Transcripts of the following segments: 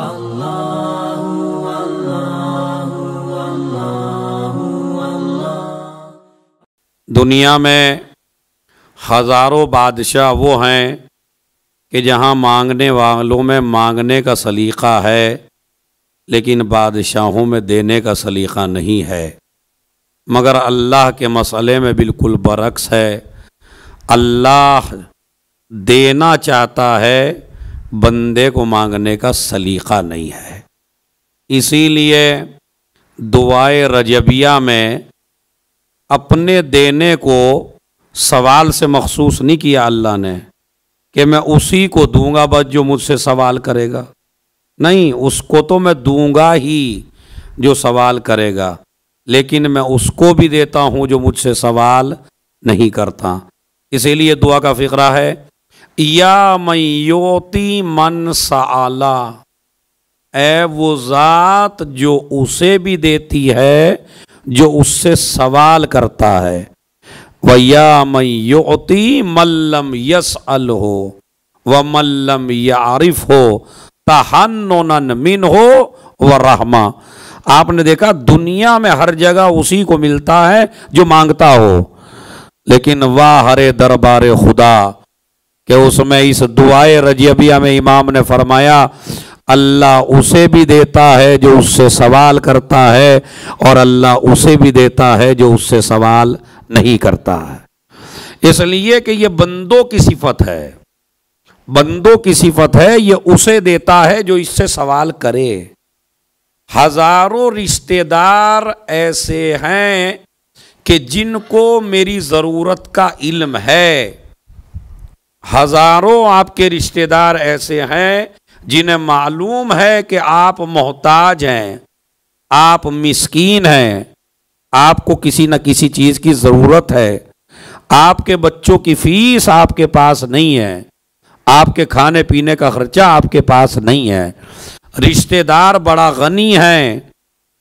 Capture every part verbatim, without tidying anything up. Allahu Allahu Allahu Allah। दुनिया में हज़ारों बादशाह वो हैं कि जहाँ मांगने वालों में मांगने का सलीक़ा है, लेकिन बादशाहों में देने का सलीक़ा नहीं है। मगर अल्लाह के मसले में बिल्कुल बरक्स है। अल्लाह देना चाहता है, बंदे को मांगने का सलीक़ा नहीं है। इसीलिए दुआए रजबिया में अपने देने को सवाल से मखसूस नहीं किया अल्लाह ने कि मैं उसी को दूंगा बस जो मुझसे सवाल करेगा। नहीं, उसको तो मैं दूंगा ही जो सवाल करेगा, लेकिन मैं उसको भी देता हूँ जो मुझसे सवाल नहीं करता। इसीलिए दुआ का फ़िक़रा है, या मन योती मन सआला, ऐ वो ज़ात जो उसे भी देती है जो उससे सवाल करता है। व या मन योती मल्लम यसअल हो व मल्लम यारिफ हो तहन्नुनन मिन हो व रहमा। आपने देखा दुनिया में हर जगह उसी को मिलता है जो मांगता हो, लेकिन वाह हरे दरबार खुदा कि उसमें इस दुआए रजबिया में इमाम ने फरमाया, अल्लाह उसे भी देता है जो उससे सवाल करता है और अल्लाह उसे भी देता है जो उससे सवाल नहीं करता है। इसलिए कि ये बंदों की सिफत है, बंदों की सिफत है, ये उसे देता है जो इससे सवाल करे। हज़ारों रिश्तेदार ऐसे हैं कि जिनको मेरी ज़रूरत का इल्म है, हज़ारों आपके रिश्तेदार ऐसे हैं जिन्हें मालूम है कि आप मोहताज हैं, आप मिस्कीन हैं, आपको किसी न किसी चीज़ की ज़रूरत है, आपके बच्चों की फ़ीस आपके पास नहीं है, आपके खाने पीने का खर्चा आपके पास नहीं है। रिश्तेदार बड़ा गनी है,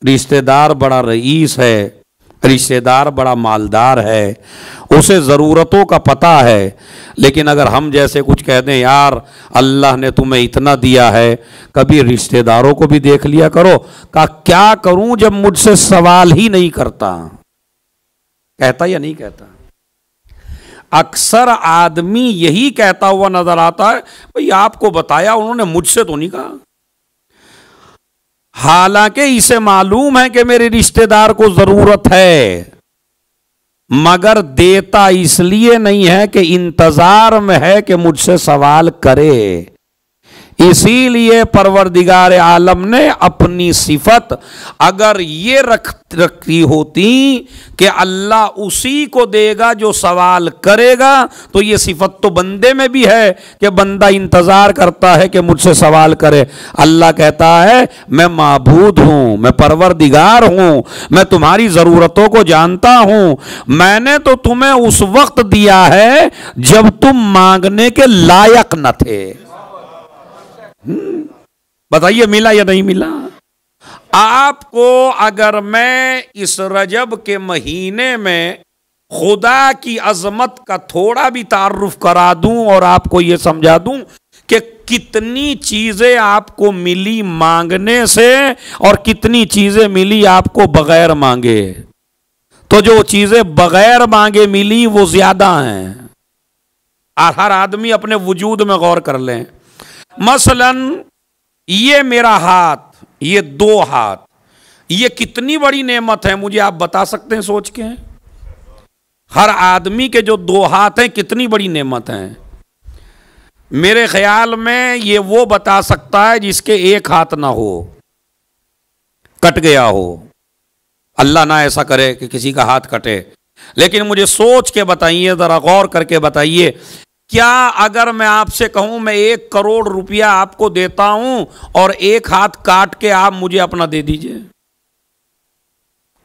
रिश्तेदार बड़ा रईस है, रिश्तेदार बड़ा मालदार है, उसे ज़रूरतों का पता है। लेकिन अगर हम जैसे कुछ कह दें, यार अल्लाह ने तुम्हें इतना दिया है, कभी रिश्तेदारों को भी देख लिया करो। का क्या करूं जब मुझसे सवाल ही नहीं करता, कहता या नहीं कहता? अक्सर आदमी यही कहता हुआ नजर आता है, भाई आपको बताया उन्होंने, मुझसे तो नहीं कहा। हालांकि इसे मालूम है कि मेरे रिश्तेदार को ज़रूरत है, मगर देता इसलिए नहीं है कि इंतज़ार में है कि मुझसे सवाल करे। इसीलिए परवरदिगार आलम ने अपनी सिफत अगर ये रख रखी होती कि अल्लाह उसी को देगा जो सवाल करेगा, तो ये सिफत तो बंदे में भी है कि बंदा इंतज़ार करता है कि मुझसे सवाल करे। अल्लाह कहता है, मैं माबूद हूँ, मैं परवरदिगार हूँ, मैं तुम्हारी ज़रूरतों को जानता हूँ, मैंने तो तुम्हें उस वक्त दिया है जब तुम मांगने के लायक न थे। बताइए, मिला या नहीं मिला? आपको अगर मैं इस रजब के महीने में खुदा की अजमत का थोड़ा भी तारुफ करा दूं और आपको ये समझा दूं कि कितनी चीज़ें आपको मिली मांगने से और कितनी चीज़ें मिली आपको बगैर मांगे, तो जो चीज़ें बगैर मांगे मिली वो ज़्यादा हैं। हर आदमी अपने वजूद में गौर कर लें। मसलन ये मेरा हाथ, ये दो हाथ, ये कितनी बड़ी नेमत है, मुझे आप बता सकते हैं सोच के? हर आदमी के जो दो हाथ हैं कितनी बड़ी नेमत हैं। मेरे ख्याल में ये वो बता सकता है जिसके एक हाथ ना हो, कट गया हो। अल्लाह ना ऐसा करे कि किसी का हाथ कटे, लेकिन मुझे सोच के बताइए, ज़रा गौर करके बताइए, क्या अगर मैं आपसे कहूं मैं एक करोड़ रुपया आपको देता हूं और एक हाथ काट के आप मुझे अपना दे दीजिए,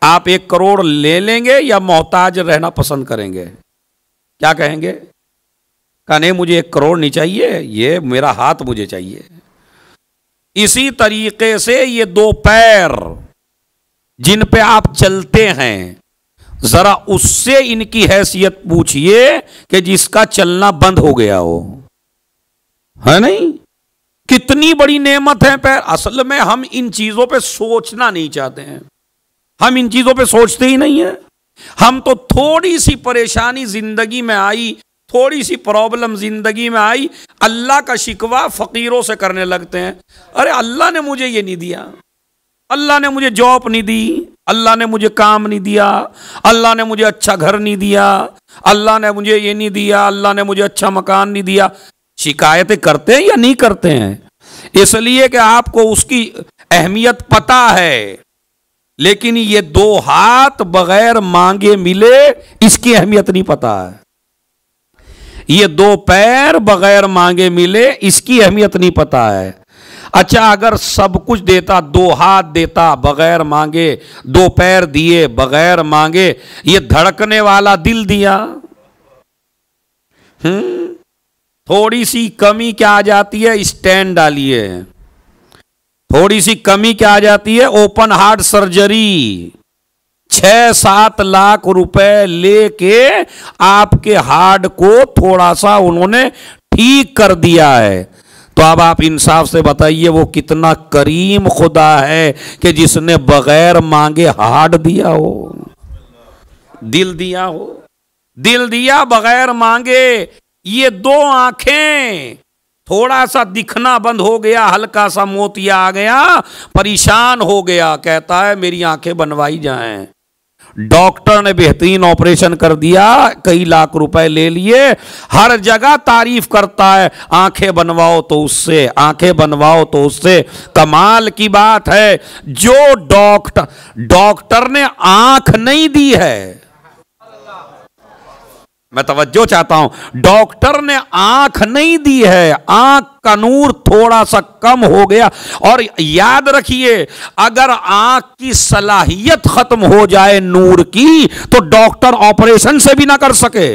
आप एक करोड़ ले लेंगे या मोहताज रहना पसंद करेंगे? क्या कहेंगे? कहा नहीं, मुझे एक करोड़ नहीं चाहिए, ये मेरा हाथ मुझे चाहिए। इसी तरीके से ये दो पैर जिन पे आप चलते हैं, ज़रा उससे इनकी हैसियत पूछिए कि जिसका चलना बंद हो गया हो, है नहीं? कितनी बड़ी नेमत है पैर। असल में हम इन चीजों पे सोचना नहीं चाहते हैं, हम इन चीजों पे सोचते ही नहीं है। हम तो थोड़ी सी परेशानी जिंदगी में आई, थोड़ी सी प्रॉब्लम जिंदगी में आई, अल्लाह का शिकवा फकीरों से करने लगते हैं। अरे अल्लाह ने मुझे ये नहीं दिया, अल्लाह ने मुझे जॉब नहीं दी, अल्लाह ने मुझे काम नहीं दिया, अल्लाह ने मुझे अच्छा घर नहीं दिया, अल्लाह ने मुझे ये नहीं दिया, अल्लाह ने मुझे अच्छा मकान नहीं दिया। शिकायतें करते हैं या नहीं करते हैं? इसलिए कि आपको उसकी अहमियत पता है। लेकिन ये दो हाथ बगैर मांगे मिले, इसकी अहमियत नहीं पता है। ये दो पैर बगैर मांगे मिले, इसकी अहमियत नहीं पता है। अच्छा, अगर सब कुछ देता, दो हाथ देता बगैर मांगे, दो पैर दिए बगैर मांगे, ये धड़कने वाला दिल दिया, हम्म थोड़ी सी कमी क्या आ जाती है? स्टैंड डालिए। थोड़ी सी कमी क्या आ जाती है? Open heart surgery. छह सात लाख रुपए लेके आपके हार्ट को थोड़ा सा उन्होंने ठीक कर दिया है। तो अब आप इंसाफ से बताइए, वो कितना करीम खुदा है कि जिसने बगैर मांगे हार्ट दिया हो, दिल दिया हो। दिल दिया बगैर मांगे। ये दो आंखें, थोड़ा सा दिखना बंद हो गया, हल्का सा मोतिया आ गया, परेशान हो गया, कहता है मेरी आंखें बनवाई जाएं। डॉक्टर ने बेहतरीन ऑपरेशन कर दिया, कई लाख रुपए ले लिए, हर जगह तारीफ करता है, आंखें बनवाओ तो उससे, आंखें बनवाओ तो उससे। कमाल की बात है, जो डॉक्टर डॉक्टर ने आंख नहीं दी है, मैं तवज्जो चाहता हूं, डॉक्टर ने आंख नहीं दी है, आंख का नूर थोड़ा सा कम हो गया। और याद रखिए, अगर आंख की सलाहियत खत्म हो जाए नूर की, तो डॉक्टर ऑपरेशन से भी ना कर सके।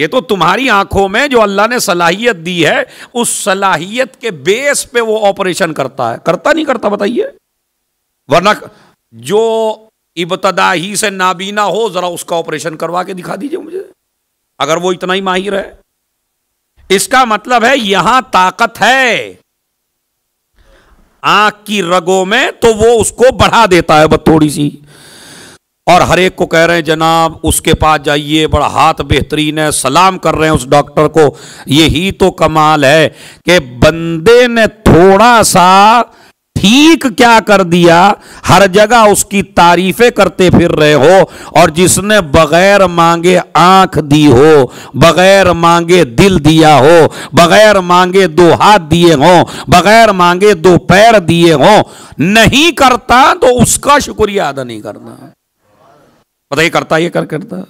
ये तो तुम्हारी आंखों में जो अल्लाह ने सलाहियत दी है, उस सलाहियत के बेस पे वो ऑपरेशन करता है। करता नहीं करता बताइए? वरना जो इब्तदा ही से नाबीना हो, जरा उसका ऑपरेशन करवा के दिखा दीजिए मुझे, अगर वो इतना ही माहिर है। इसका मतलब है यहां ताकत है आंख की रगों में, तो वो उसको बढ़ा देता है बस थोड़ी सी। और हर एक को कह रहे हैं जनाब उसके पास जाइए, बड़ा हाथ बेहतरीन है, सलाम कर रहे हैं उस डॉक्टर को। यही तो कमाल है कि बंदे ने थोड़ा सा ठीक क्या कर दिया, हर जगह उसकी तारीफें करते फिर रहे हो, और जिसने बगैर मांगे आंख दी हो, बगैर मांगे दिल दिया हो, बगैर मांगे दो हाथ दिए हो, बगैर मांगे दो पैर दिए हो, नहीं करता तो उसका शुक्रिया अदा नहीं करना। बताइए करता ये कर करता?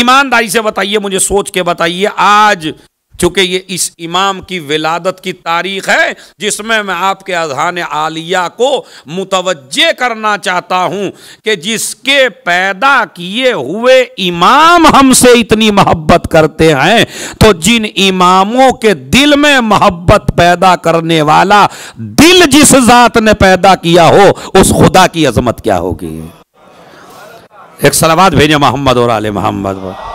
ईमानदारी से बताइए मुझे, सोच के बताइए। आज चूंकि ये इस इमाम की विलादत की तारीख है, जिसमें मैं आपके अज़हान आलिया को मुतवज्जे करना चाहता हूँ कि जिसके पैदा किए हुए इमाम हमसे इतनी मोहब्बत करते हैं, तो जिन इमामों के दिल में मोहब्बत पैदा करने वाला दिल जिस ज़ात ने पैदा किया हो, उस खुदा की अज़मत क्या होगी। एक सलावत भेजें मोहम्मद और आले मोहम्मद पर।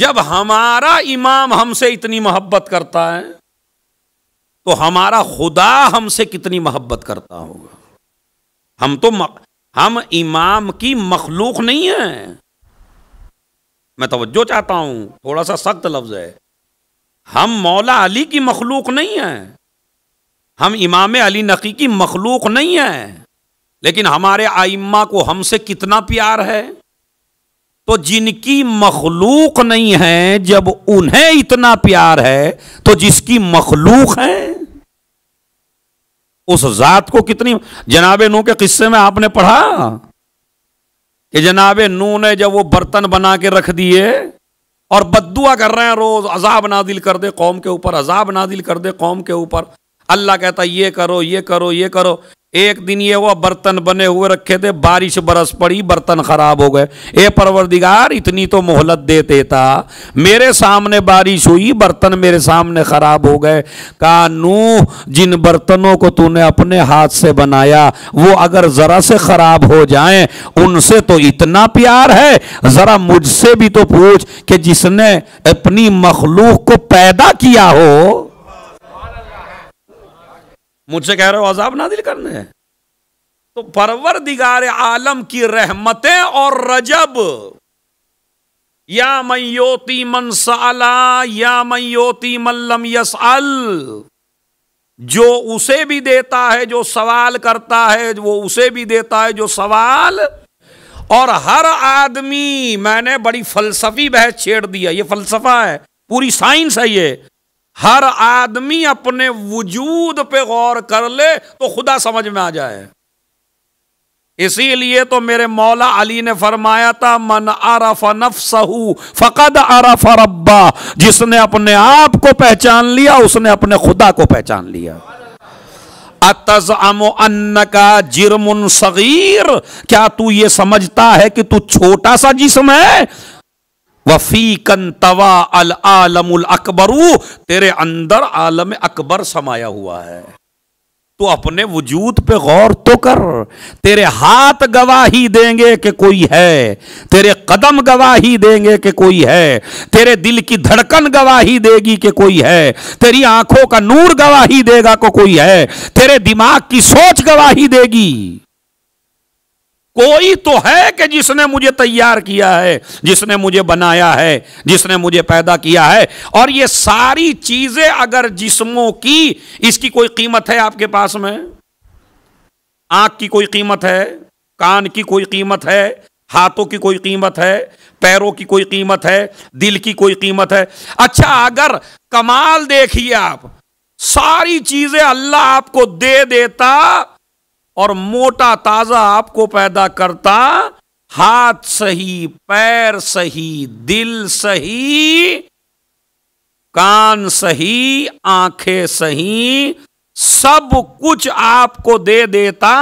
जब हमारा इमाम हमसे इतनी मोहब्बत करता है, तो हमारा खुदा हमसे कितनी मोहब्बत करता होगा। हम तो मक, हम इमाम की मखलूक नहीं है। मैं तवज्जो चाहता हूं, थोड़ा सा सख्त लफ्ज है, हम मौला अली की मखलूक नहीं है, हम इमाम अली नकी की मखलूक नहीं है, लेकिन हमारे आइम्मा को हमसे कितना प्यार है। तो जिनकी मखलूक नहीं है, जब उन्हें इतना प्यार है, तो जिसकी मखलूक है उस जात को कितनी। जनाबे नूह के किस्से में आपने पढ़ा कि जनाबे नूह ने जब वो बर्तन बना के रख दिए और बद्दुआ कर रहे हैं रोज, अजाब नादिल कर दे कौम के ऊपर, अजाब नादिल कर दे कौम के ऊपर। अल्लाह कहता ये करो ये करो ये करो, एक दिन ये वो बर्तन बने हुए रखे थे, बारिश बरस पड़ी, बर्तन खराब हो गए। ए परवरदिगार, इतनी तो मोहलत दे देता, मेरे सामने बारिश हुई, बर्तन मेरे सामने खराब हो गए। कहा नूह, जिन बर्तनों को तूने अपने हाथ से बनाया वो अगर ज़रा से खराब हो जाएं उनसे तो इतना प्यार है, ज़रा मुझसे भी तो पूछ कि जिसने अपनी मखलूक को पैदा किया हो, मुझसे कह रहे हो अजाब नादिल करने हैं। तो परवरदिगार आलम की रहमतें और रजब, या मन योती मन साला या मन योती मन लम यसल, जो उसे भी देता है जो सवाल करता है, वो उसे भी देता है जो सवाल। और हर आदमी, मैंने बड़ी फलसफी बहस छेड़ दिया, ये फलसफा है, पूरी साइंस है ये। हर आदमी अपने वजूद पे गौर कर ले तो खुदा समझ में आ जाए। इसीलिए तो मेरे मौला अली ने फरमाया था, मन आरफ नफ्सहू फकद आरफ रब्बा, जिसने अपने आप को पहचान लिया उसने अपने खुदा को पहचान लिया। अतज़अमु अन्नका जिर्मुन सगीर, क्या तू ये समझता है कि तू छोटा सा जिस्म है? वफीकन तवा अल आलमुल अकबरू, तेरे अंदर आलम अकबर समाया हुआ है। तो अपने वजूद पे गौर तो कर, तेरे हाथ गवाही देंगे कि कोई है, तेरे कदम गवाही देंगे कि कोई है, तेरे दिल की धड़कन गवाही देगी कि कोई है, तेरी आंखों का नूर गवाही देगा को कोई है, तेरे दिमाग की सोच गवाही देगी। कोई तो है कि जिसने मुझे तैयार किया है, जिसने मुझे बनाया है, जिसने मुझे पैदा किया है। और ये सारी चीजें अगर जिस्मों की, इसकी कोई कीमत है आपके पास में? आँख की कोई कीमत है, कान की कोई कीमत है, हाथों की कोई कीमत है, पैरों की कोई कीमत है, दिल की कोई कीमत है? अच्छा, अगर कमाल देखिए आप, सारी चीजें अल्लाह आपको दे देता और मोटा ताजा आपको पैदा करता, हाथ सही, पैर सही, दिल सही, कान सही, आंखें सही, सब कुछ आपको दे देता,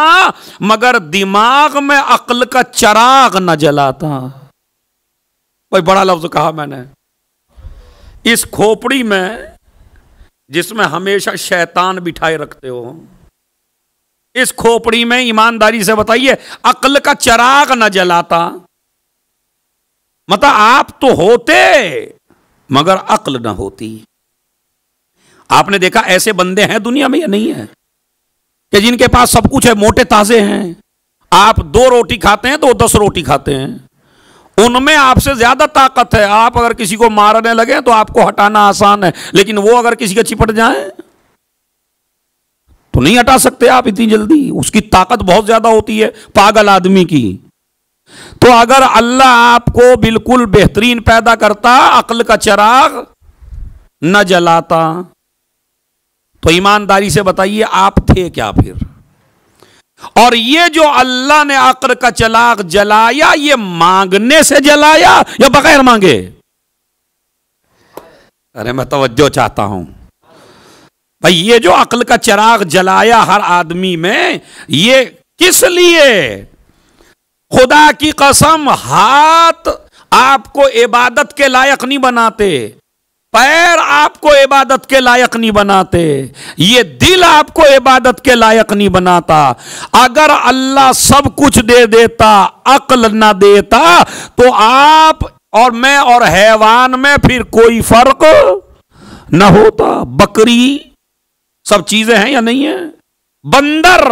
मगर दिमाग में अक्ल का चिराग न जलाता। कोई बड़ा लफ्ज कहा मैंने। इस खोपड़ी में जिसमें हमेशा शैतान बिठाए रखते हो, इस खोपड़ी में ईमानदारी से बताइए अक्ल का चिराग न जलाता? मतलब आप तो होते मगर अक्ल ना होती। आपने देखा ऐसे बंदे हैं दुनिया में या नहीं है कि जिनके पास सब कुछ है, मोटे ताजे हैं। आप दो रोटी खाते हैं तो वो दस रोटी खाते हैं, उनमें आपसे ज्यादा ताकत है। आप अगर किसी को मारने लगे तो आपको हटाना आसान है, लेकिन वो अगर किसी के चिपट जाए तो नहीं हटा सकते आप इतनी जल्दी, उसकी ताकत बहुत ज्यादा होती है पागल आदमी की। तो अगर अल्लाह आपको बिल्कुल बेहतरीन पैदा करता, अक्ल का चिराग न जलाता, तो ईमानदारी से बताइए आप थे क्या फिर? और ये जो अल्लाह ने अक्ल का चिराग जलाया, ये मांगने से जलाया या बगैर मांगे? अरे मैं तवज्जो चाहता हूं भाई, ये जो अक्ल का चिराग जलाया हर आदमी में, ये किस लिए? खुदा की कसम, हाथ आपको इबादत के लायक नहीं बनाते, पैर आपको इबादत के लायक नहीं बनाते, ये दिल आपको इबादत के लायक नहीं बनाता। अगर अल्लाह सब कुछ दे देता, अक्ल ना देता, तो आप और मैं और हैवान में फिर कोई फर्क ना होता। बकरी सब चीजें हैं या नहीं है? बंदर,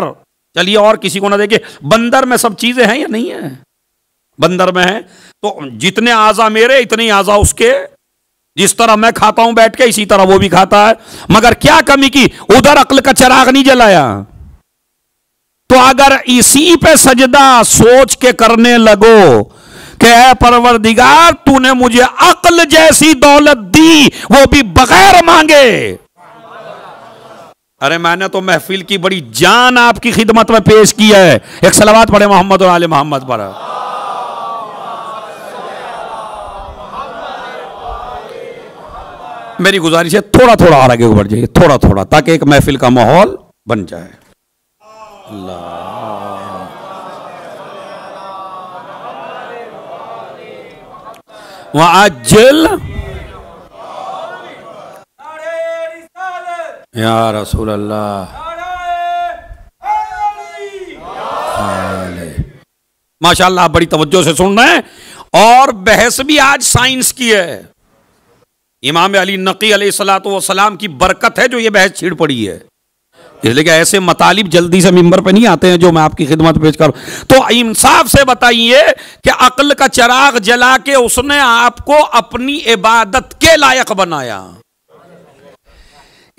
चलिए और किसी को ना देखिए, बंदर में सब चीजें हैं या नहीं है? बंदर में है तो जितने आजा मेरे इतने आजा उसके। जिस तरह मैं खाता हूं बैठ के, इसी तरह वो भी खाता है, मगर क्या कमी की? उधर अक्ल का चिराग नहीं जलाया। तो अगर इसी पे सजदा सोच के करने लगो कि ऐ परवरदिगार, तूने मुझे अक्ल जैसी दौलत दी, वो भी बगैर मांगे। अरे मैंने तो महफिल की बड़ी जान आपकी खिदमत में पेश की है। एक सलावत पढ़े मोहम्मद और आले मोहम्मद पर। मेरी गुजारिश है थोड़ा थोड़ा और आगे बढ़ जाइए, थोड़ा थोड़ा, ताकि एक महफिल का माहौल बन जाए। अल्लाह वअज्जल या रसूल अल्लाह। माशाल्लाह बड़ी तवज्जो से सुन रहे हैं। और बहस भी आज साइंस की है। इमाम अली नकी अलैहिस्सलातु वस्सलाम की बरकत है जो ये बहस छिड़ पड़ी है, इसलिए कि ऐसे मतालिब जल्दी से मिंबर पे नहीं आते हैं जो मैं आपकी खिदमत पेश करूं। तो इंसाफ से बताइए कि अक्ल का चिराग जला के उसने आपको अपनी इबादत के लायक बनाया,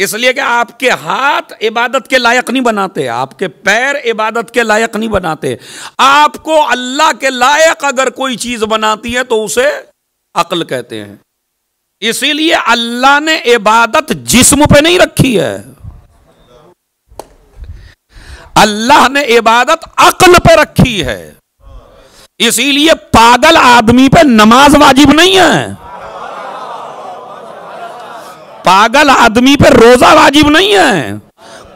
इसलिए कि आपके हाथ इबादत के लायक नहीं बनाते, आपके पैर इबादत के लायक नहीं बनाते। आपको अल्लाह के लायक अगर कोई चीज़ बनाती है तो उसे अक्ल कहते हैं। इसीलिए अल्लाह ने इबादत जिस्म पे नहीं रखी है, अल्लाह ने इबादत अक्ल पे रखी है। इसीलिए पागल आदमी पे नमाज वाजिब नहीं है, पागल आदमी पे रोजा वाजिब नहीं है,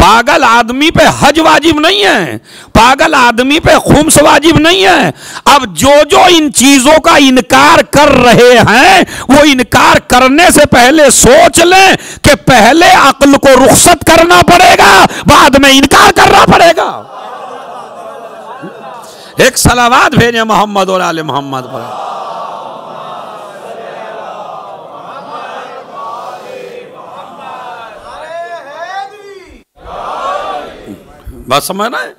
पागल आदमी पे हज वाजिब नहीं है, पागल आदमी पे खुम्स वाजिब नहीं है। अब जो जो इन चीजों का इनकार कर रहे हैं वो इनकार करने से पहले सोच लें कि पहले अक्ल को रुखसत करना पड़ेगा, बाद में इनकार करना पड़ेगा। एक सलावात भेजें मोहम्मद और आले मोहम्मद पर। बात समझना है,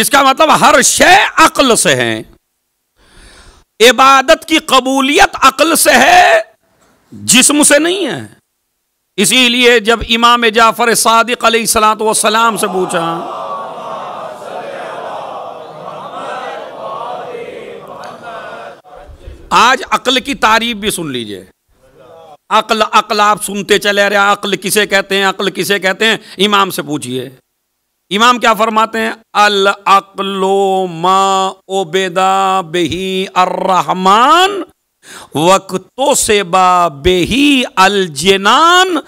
इसका मतलब हर शय अक्ल से है। इबादत की कबूलियत अक्ल से है, जिस्म से नहीं है। इसीलिए जब इमाम जाफर सादिक अलैहिस्सलातु वस्सलाम से पूछा, आज अक्ल की तारीफ भी सुन लीजिए। अक्ल अक्ल आप सुनते चले रहे, अक्ल किसे कहते हैं, अक्ल किसे कहते हैं। इमाम से पूछिए, इमाम क्या फरमाते हैं? अल अक्लो मा ओबेदा बेही अर्रहमान वक्तो सेबा बेही अलजनान।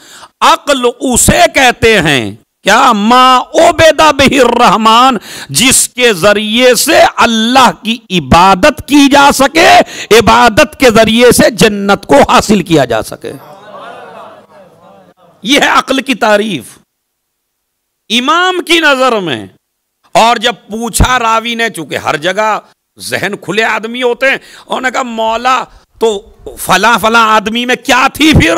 अक्ल उसे कहते हैं क्या मा ओबेदा बेही रहमान, जिसके जरिए से अल्लाह की इबादत की जा सके, इबादत के जरिए से जन्नत को हासिल किया जा सके। यह है अक्ल की तारीफ इमाम की नजर में। और जब पूछा रावी ने, चूंकि हर जगह जहन खुले आदमी होते हैं, उन्होंने कहा मौला तो फला फला आदमी में क्या थी फिर?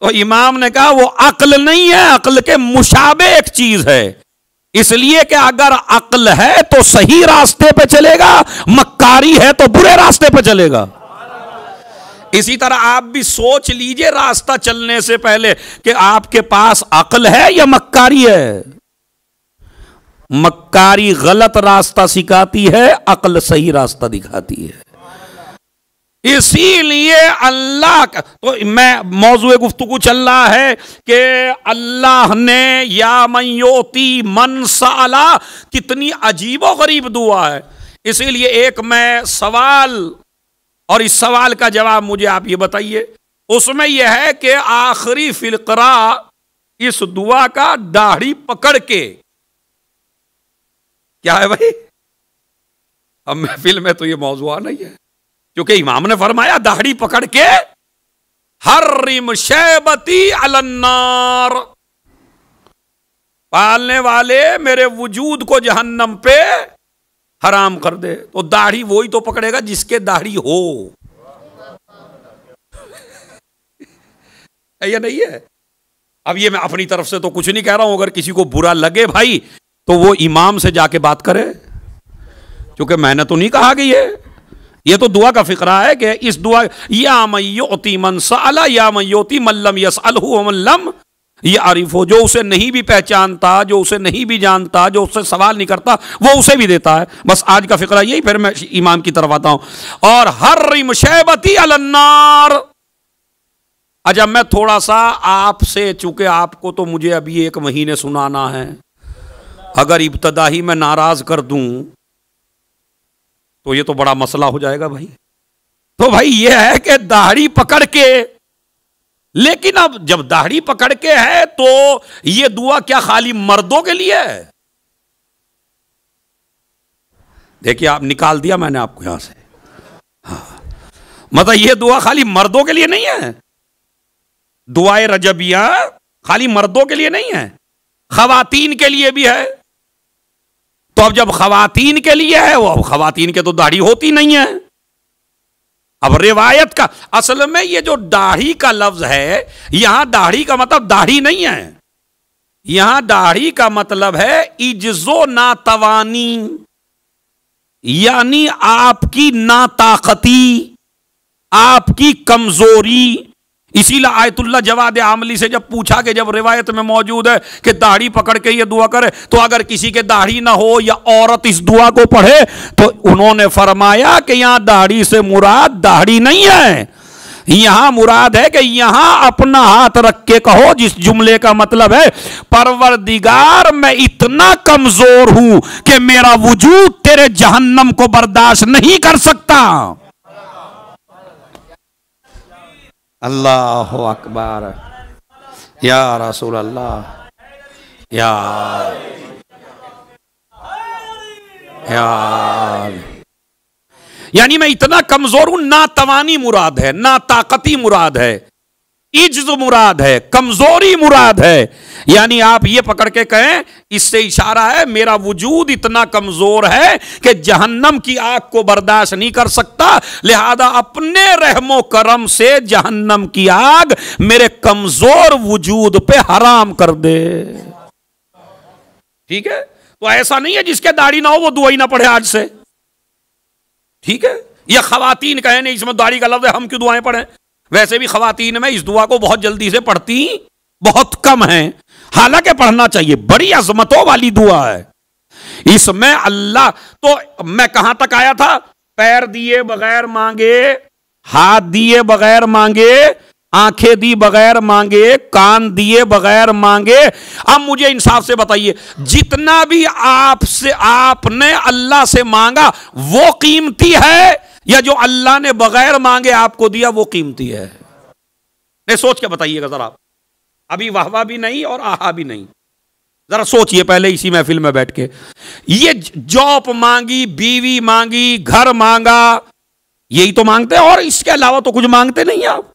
तो इमाम ने कहा वो अक्ल नहीं है, अक्ल के मुशाबे एक चीज है। इसलिए कि अगर अक्ल है तो सही रास्ते पे चलेगा, मक्कारी है तो बुरे रास्ते पे चलेगा। इसी तरह आप भी सोच लीजिए रास्ता चलने से पहले कि आपके पास अक्ल है या मक्कारी है। मक्कारी गलत रास्ता सिखाती है, अक्ल सही रास्ता दिखाती है। इसीलिए अल्लाह का, तो मैं मौजूद गुफ्तगू चल रहा है कि अल्लाह ने या मन योती मन साला, कितनी अजीबो गरीब दुआ है। इसीलिए एक मैं सवाल, और इस सवाल का जवाब मुझे आप ये बताइए, उसमें यह है कि आखिरी फिलकरा इस दुआ का दाढ़ी पकड़ के क्या है भाई? अब महफिल में तो ये मौजूआ नहीं है, क्योंकि इमाम ने फरमाया दाढ़ी पकड़ के हर्रिम शैबती अलन्नार, पालने वाले मेरे वजूद को जहन्नम पे हराम कर दे। तो दाढ़ी वही तो पकड़ेगा जिसके दाढ़ी हो, या नहीं है? अब ये मैं अपनी तरफ से तो कुछ नहीं कह रहा हूं, अगर किसी को बुरा लगे भाई तो वो इमाम से जाके बात करे, क्योंकि मैंने तो नहीं कहा कि ये ये तो दुआ का फिक्रा है कि इस दुआ या मय्योति मन सअला या मय्योति मल्लम यसअलहु मल्लम ये आरिफ हो, जो उसे नहीं भी पहचानता, जो उसे नहीं भी जानता, जो उससे सवाल नहीं करता, वो उसे भी देता है। बस आज का फिक्रा यही, फिर मैं इमाम की तरफ आता हूं। और हर्रिम शैबती अलन्नार। अच्छा मैं थोड़ा सा आपसे, चूंकि आपको तो मुझे अभी एक महीने सुनाना है, अगर इब्तदा ही मैं नाराज कर दूं तो ये तो बड़ा मसला हो जाएगा भाई। तो भाई ये है कि दाढ़ी पकड़ के लेकिन अब जब दाढ़ी पकड़ के है तो ये दुआ क्या खाली मर्दों के लिए है? देखिए आप निकाल दिया मैंने आपको यहां से। हाँ, मतलब ये दुआ खाली मर्दों के लिए नहीं है, दुआए रजबिया खाली मर्दों के लिए नहीं है, खवातीन के लिए भी है। तो अब जब खवातीन के लिए है, वो अब खवातीन के तो दाढ़ी होती नहीं है। अब रिवायत का असल में ये जो दाढ़ी का लफ्ज है, यहां दाढ़ी का मतलब दाढ़ी नहीं है, यहां दाढ़ी का मतलब है इज्जो नातवानी, यानी आपकी नाताकती, आपकी कमजोरी। इसीलिए आयतुल्ला जवाद आमली से जब पूछा कि जब रिवायत में मौजूद है कि दाढ़ी पकड़ के ये दुआ करे, तो अगर किसी के दाढ़ी ना हो या औरत इस दुआ को पढ़े, तो उन्होंने फरमाया कि यहाँ दाढ़ी से मुराद दाढ़ी नहीं है, यहाँ मुराद है कि यहाँ अपना हाथ रख के कहो, जिस जुमले का मतलब है परवरदिगार मैं इतना कमजोर हूं कि मेरा वजूद तेरे जहन्नम को बर्दाश्त नहीं कर सकता। अल्लाह अकबर, या रसूल अल्लाह, या यानी मैं इतना कमजोर हूं, ना तवानी मुराद है, ना ताकती मुराद है, इज्ज मुराद है, कमजोरी मुराद है। यानी आप ये पकड़ के कहें, इससे इशारा है मेरा वजूद इतना कमजोर है कि जहन्नम की आग को बर्दाश्त नहीं कर सकता, लिहाजा अपने रहमो करम से जहन्नम की आग मेरे कमजोर वजूद पे हराम कर दे। ठीक है, तो ऐसा नहीं है जिसके दाढ़ी ना हो वो दुआ ही ना पढ़े आज से। ठीक है, यह खवातीन कहे नहीं, इसमें दाढ़ी का लफ्ज है, हम क्यों दुआएं पढ़ें? वैसे भी खवातीन में इस दुआ को बहुत जल्दी से पढ़ती बहुत कम है, हालांकि पढ़ना चाहिए, बड़ी अजमतों वाली दुआ है इसमें। अल्लाह, तो मैं कहां तक आया था? पैर दिए बगैर मांगे, हाथ दिए बगैर मांगे, आंखें दी बगैर मांगे, कान दिए बगैर मांगे। अब मुझे इंसाफ से बताइए, जितना भी आपसे आपने अल्लाह से मांगा वो कीमती है, या जो अल्लाह ने बगैर मांगे आपको दिया वो कीमती है? नहीं, सोच के बताइएगा जरा। अभी वाहवा भी नहीं और आहा भी नहीं, जरा सोचिए पहले इसी महफिल में बैठ के। ये जॉब मांगी, बीवी मांगी, घर मांगा, यही तो मांगते हैं, और इसके अलावा तो कुछ मांगते नहीं आप।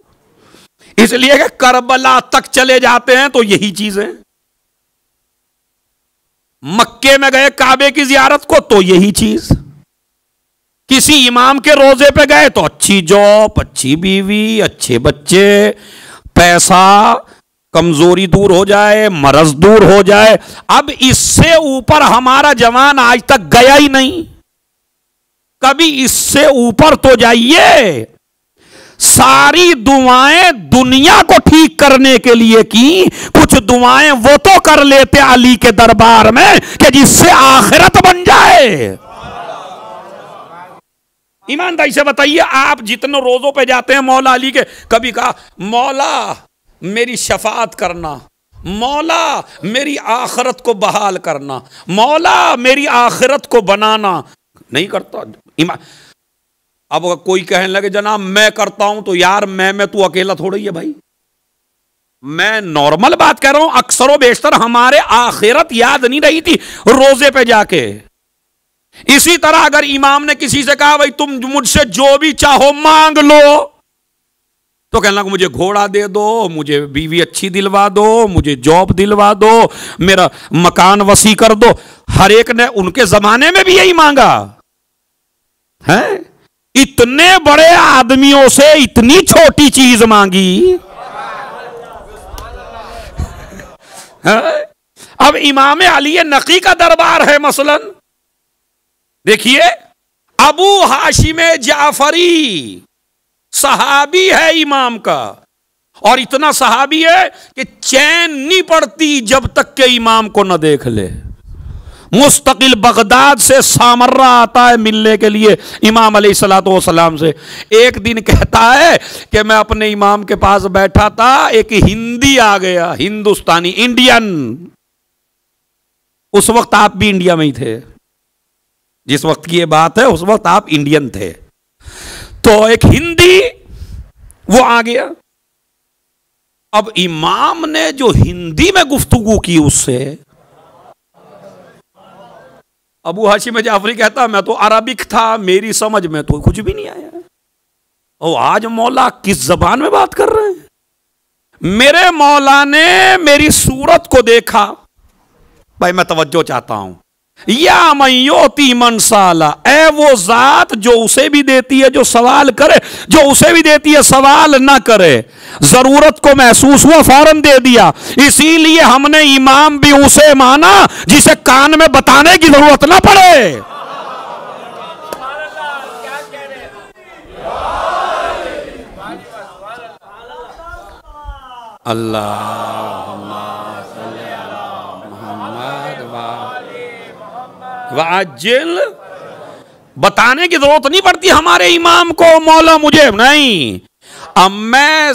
इसलिए कि करबला तक चले जाते हैं तो यही चीजें, मक्के में गए काबे की जियारत को तो यही चीज, किसी इमाम के रोजे पे गए तो अच्छी जॉब, अच्छी बीवी, अच्छे बच्चे, पैसा, कमजोरी दूर हो जाए, मर्ज दूर हो जाए। अब इससे ऊपर हमारा जवान आज तक गया ही नहीं, कभी इससे ऊपर तो जाइए। सारी दुआएं दुनिया को ठीक करने के लिए की, कुछ दुआएं वो तो कर लेते अली के दरबार में कि जिससे आखिरत बन जाए। ईमानदारी से बताइए, आप जितने रोजों पे जाते हैं मौला अली के, कभी कहा मौला मेरी शफाअत करना, मौला मेरी आखिरत को बहाल करना, मौला मेरी आखिरत को बनाना? नहीं करता। अब अगर कोई कहने लगे जनाब मैं करता हूं, तो यार मैं में तू अकेला थोड़ी है भाई, मैं नॉर्मल बात कह रहा हूं। अक्सर बेशतर हमारे आखिरत याद नहीं रही थी रोजे पे जाके। इसी तरह अगर इमाम ने किसी से कहा भाई तुम मुझसे जो भी चाहो मांग लो, तो कहना कि मुझे घोड़ा दे दो, मुझे बीवी अच्छी दिलवा दो, मुझे जॉब दिलवा दो, मेरा मकान वसी कर दो। हर एक ने उनके जमाने में भी यही मांगा है। इतने बड़े आदमियों से इतनी छोटी चीज मांगी। अब इमाम अली नकी का दरबार है मसलन, देखिए अबू हाशिम जाफरी सहाबी है इमाम का, और इतना सहाबी है कि चैन नहीं पड़ती जब तक के इमाम को न देख ले। मुस्तकिल बगदाद से सामर्रा आता है मिलने के लिए इमाम अलैहिस्सलातु वस्सलाम से। एक दिन कहता है कि मैं अपने इमाम के पास बैठा था, एक हिंदी आ गया, हिंदुस्तानी, इंडियन। उस वक्त आप भी इंडिया में ही थे, जिस वक्त की ये बात है उस वक्त आप इंडियन थे। तो एक हिंदी वो आ गया, अब इमाम ने जो हिंदी में गुफ्तगू की उससे अबू हाशिम जाफरी कहता मैं तो अरबिक था, मेरी समझ में तो कुछ भी नहीं आया। और आज मौला किस जबान में बात कर रहे हैं? मेरे मौला ने मेरी सूरत को देखा। भाई मैं तवज्जो चाहता हूं। या मयोती मनसाला, ए वो जात जो उसे भी देती है जो सवाल करे, जो उसे भी देती है सवाल ना करे। जरूरत को महसूस हुआ फौरन दे दिया। इसीलिए हमने इमाम भी उसे माना जिसे कान में बताने की जरूरत ना पड़े। अल्लाहुम्मा सल्ली अला मुहम्मद व अज्जिल। बताने की जरूरत नहीं पड़ती हमारे इमाम को मौला मुझे नहीं। अब मैं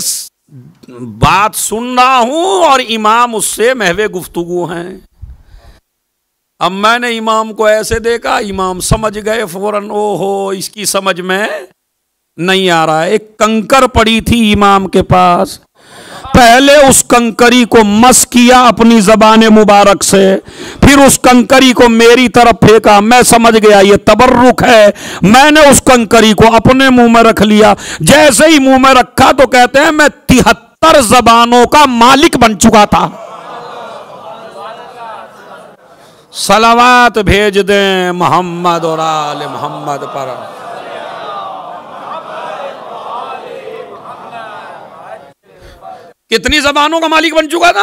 बात सुन रहा हूं और इमाम उससे महवे गुफ्तगू हैं। अब मैंने इमाम को ऐसे देखा, इमाम समझ गए फौरन, ओहो इसकी समझ में नहीं आ रहा। एक कंकर पड़ी थी इमाम के पास, पहले उस कंकरी को मस किया अपनी जबान मुबारक से, फिर उस कंकरी को मेरी तरफ फेंका। मैं समझ गया ये तबर्रुक है। मैंने उस कंकरी को अपने मुंह में रख लिया। जैसे ही मुंह में रखा तो कहते हैं मैं तिहत्तर जबानों का मालिक बन चुका था। सलावात भेज दें मोहम्मद और आले मोहम्मद पर। कितनी जबानों का मालिक बन चुका था,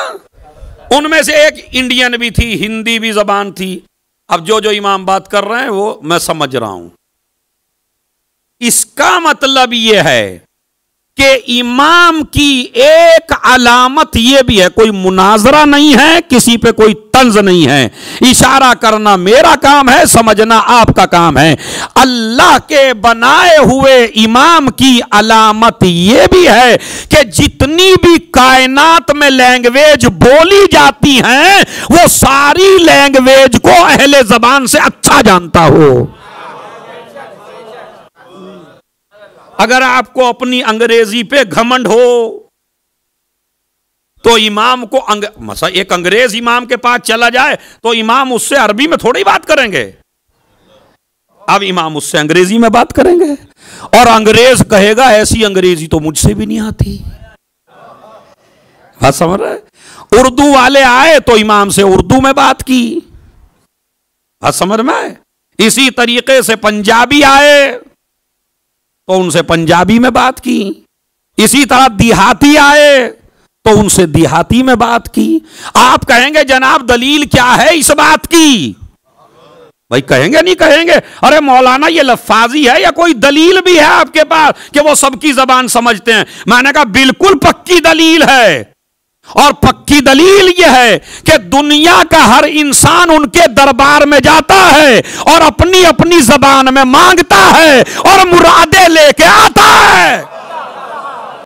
उनमें से एक इंडियन भी थी, हिंदी भी जबान थी। अब जो जो इमाम बात कर रहे हैं वो मैं समझ रहा हूं। इसका मतलब ये है कि इमाम की एक अलामत ये भी है, कोई मुनाजरा नहीं है, किसी पे कोई तंज नहीं है। इशारा करना मेरा काम है, समझना आपका काम है। अल्लाह के बनाए हुए इमाम की अलामत ये भी है कि जितनी भी कायनात में लैंग्वेज बोली जाती हैं वो सारी लैंग्वेज को अहले जबान से अच्छा जानता हो। अगर आपको अपनी अंग्रेजी पे घमंड हो तो इमाम को अंग... मतलब एक अंग्रेज इमाम के पास चला जाए तो इमाम उससे अरबी में थोड़ी बात करेंगे। अब इमाम उससे अंग्रेजी में बात करेंगे और अंग्रेज कहेगा ऐसी अंग्रेजी तो मुझसे भी नहीं आती। बात समझ रहे? उर्दू वाले आए तो इमाम से उर्दू में बात की। बात समझ में आए? इसी तरीके से पंजाबी आए तो उनसे पंजाबी में बात की। इसी तरह देहाती आए तो उनसे देहाती में बात की। आप कहेंगे जनाब दलील क्या है इस बात की? भाई कहेंगे नहीं कहेंगे? अरे मौलाना ये लफाजी है या कोई दलील भी है आपके पास कि वो सबकी जबान समझते हैं? मैंने कहा बिल्कुल पक्की दलील है। और पक्की दलील यह है कि दुनिया का हर इंसान उनके दरबार में जाता है और अपनी अपनी जबान में मांगता है और मुरादे लेके आता है।